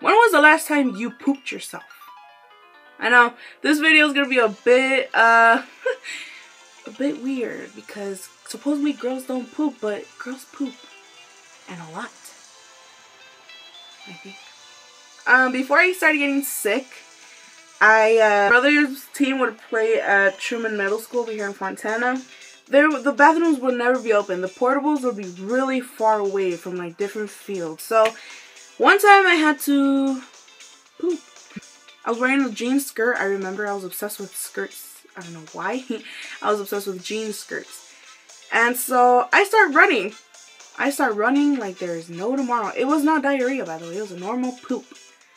When was the last time you pooped yourself? I know this video is gonna be a bit a bit weird because supposedly girls don't poop, but girls poop, and a lot, I think. Before I started getting sick, my brother's team would play at Truman Middle School over here in Fontana. The bathrooms would never be open. The portables would be really far away from like different fields. So one time I had to poop. I was wearing a jean skirt. I remember I was obsessed with skirts. I don't know why. I was obsessed with jean skirts. And so I start running. Like there is no tomorrow. It was not diarrhea, by the way. It was a normal poop.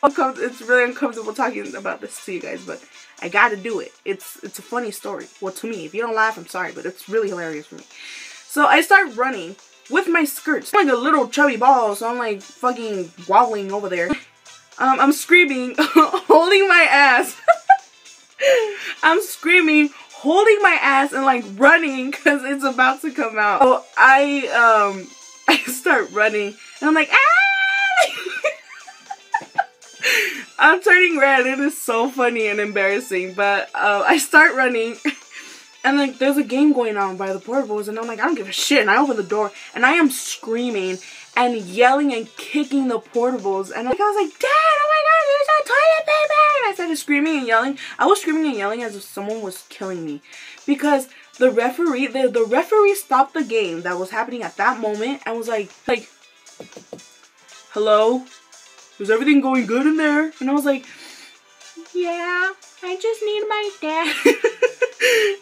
It's really uncomfortable talking about this to you guys, but I gotta do it. It's a funny story. Well, to me. If you don't laugh, I'm sorry, but it's really hilarious for me. So I start running with my skirts. I'm like a little chubby ball, so I'm like fucking wobbling over there. I'm screaming, holding my ass. I'm screaming, holding my ass, and like running because it's about to come out. So I start running, and I'm like, ah! I'm turning red. It is so funny and embarrassing, but I start running, and like there's a game going on by the portables, and I'm like, I don't give a shit, and I open the door, and I am screaming and yelling and kicking the portables, and like, I was like, Dad, oh my God, there's no toilet paper! And I started screaming and yelling. I was screaming and yelling as if someone was killing me, because the referee, the referee stopped the game that was happening at that moment, and was like, hello? Was everything going good in there? And I was like, yeah, I just need my dad.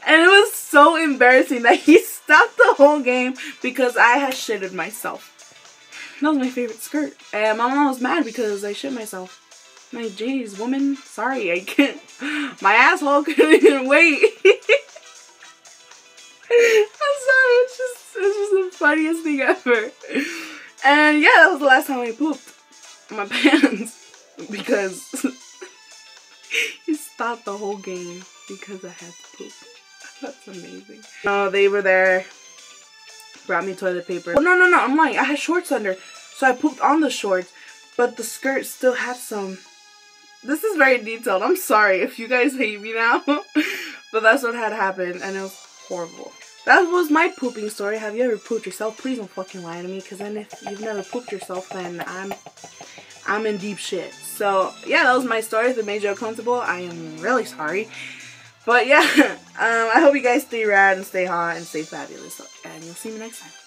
And it was so embarrassing that he stopped the whole game because I had shitted myself. That was my favorite skirt. And my mom was mad because I shit myself. I'm like, geez, woman, sorry, I can't. My asshole couldn't wait. I'm sorry, it's just the funniest thing ever. And yeah, that was the last time I pooped my pants because he stopped the whole game because I had to poop. That's amazing. No, they were there, brought me toilet paper. Oh, no, I'm lying. I had shorts under, so I pooped on the shorts, but the skirt still had some. This is very detailed. I'm sorry if you guys hate me now, but that's what had happened, and it was horrible. That was my pooping story. Have you ever pooped yourself? Please don't fucking lie to me, because then if you've never pooped yourself, then I'm in deep shit. So yeah, that was my story. If it made you uncomfortable, I am really sorry. But yeah, I hope you guys stay rad and stay hot and stay fabulous. And you'll see me next time.